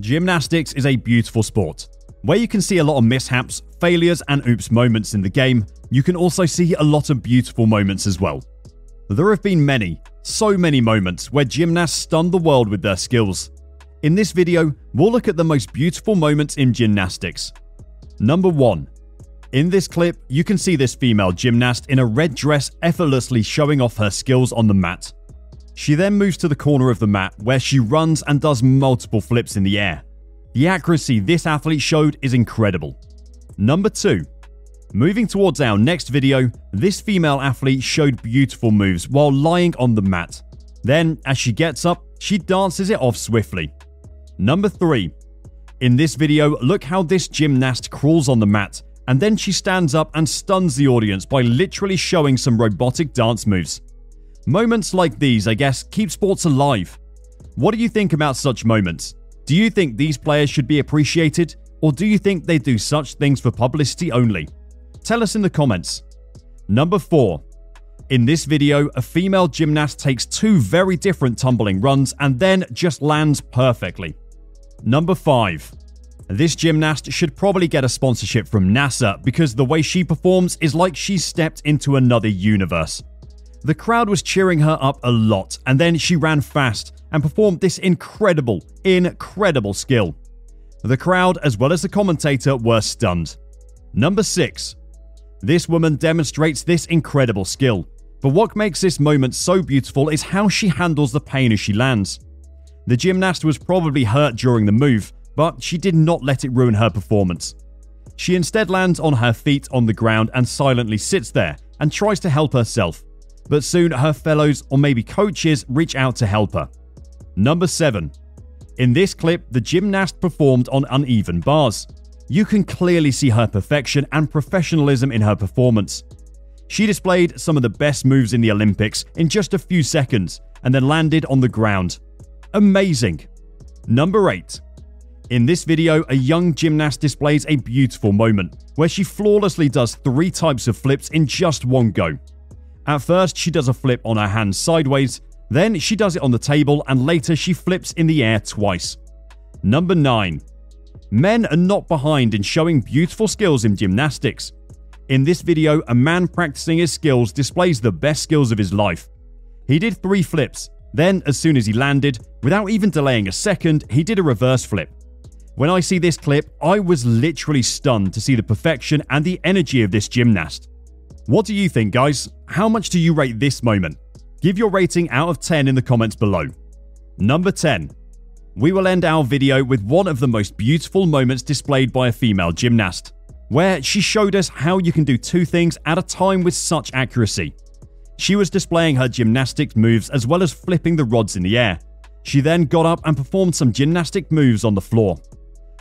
Gymnastics is a beautiful sport, where you can see a lot of mishaps, failures, and oops moments in the game. You can also see a lot of beautiful moments as well. There have been many, so many moments where gymnasts stunned the world with their skills. In this video, we'll look at the most beautiful moments in gymnastics. Number 1. In this clip, you can see this female gymnast in a red dress effortlessly showing off her skills on the mat. She then moves to the corner of the mat where she runs and does multiple flips in the air. The accuracy this athlete showed is incredible. Number 2. Moving towards our next video, this female athlete showed beautiful moves while lying on the mat. Then, as she gets up, she dances it off swiftly. Number 3. In this video, look how this gymnast crawls on the mat, and then she stands up and stuns the audience by literally showing some robotic dance moves. Moments like these, I guess, keep sports alive. What do you think about such moments? Do you think these players should be appreciated, or do you think they do such things for publicity only? Tell us in the comments. Number 4. In this video, a female gymnast takes two very different tumbling runs and then just lands perfectly. Number 5. This gymnast should probably get a sponsorship from NASA because the way she performs is like she stepped into another universe. The crowd was cheering her up a lot, and then she ran fast and performed this incredible skill. The crowd, as well as the commentator, were stunned. Number 6. This woman demonstrates this incredible skill, but what makes this moment so beautiful is how she handles the pain as she lands. The gymnast was probably hurt during the move, but she did not let it ruin her performance. She instead lands on her feet on the ground and silently sits there and tries to help herself, but soon her fellows or maybe coaches reach out to help her. Number 7. In this clip, the gymnast performed on uneven bars. You can clearly see her perfection and professionalism in her performance. She displayed some of the best moves in the Olympics in just a few seconds and then landed on the ground. Amazing! Number 8. In this video, a young gymnast displays a beautiful moment where she flawlessly does three types of flips in just one go. At first, she does a flip on her hands sideways, then she does it on the table, and later she flips in the air twice. Number 9. Men are not behind in showing beautiful skills in gymnastics. In this video, a man practicing his skills displays the best skills of his life. He did three flips, then as soon as he landed, without even delaying a second, he did a reverse flip. When I see this clip, I was literally stunned to see the perfection and the energy of this gymnast. What do you think, guys? How much do you rate this moment? Give your rating out of 10 in the comments below. Number 10. We will end our video with one of the most beautiful moments displayed by a female gymnast, where she showed us how you can do two things at a time with such accuracy. She was displaying her gymnastics moves as well as flipping the rods in the air. She then got up and performed some gymnastic moves on the floor.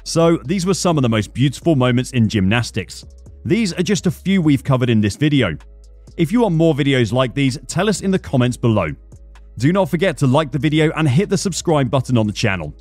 So these were some of the most beautiful moments in gymnastics. These are just a few we've covered in this video. If you want more videos like these, tell us in the comments below. Do not forget to like the video and hit the subscribe button on the channel.